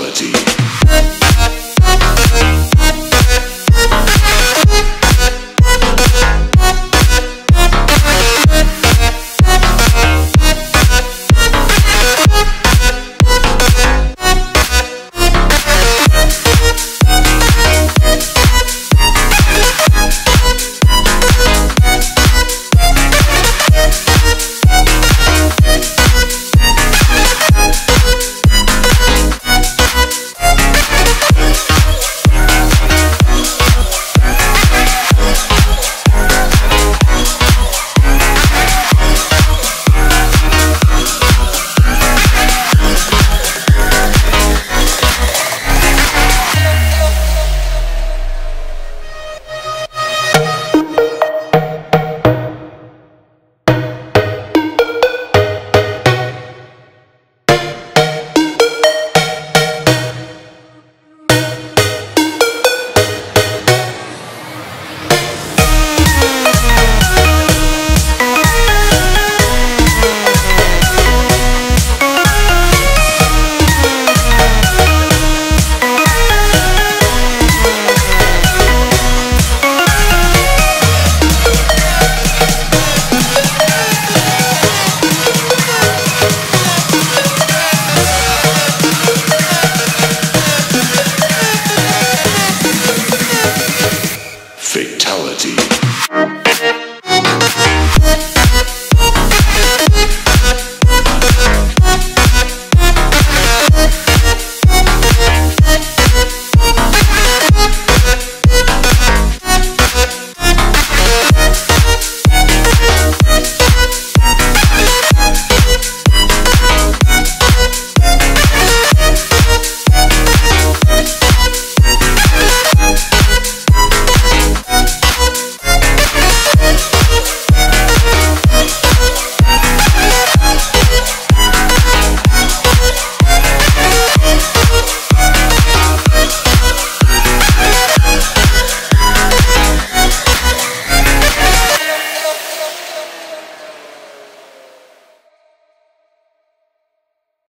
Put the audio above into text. reality.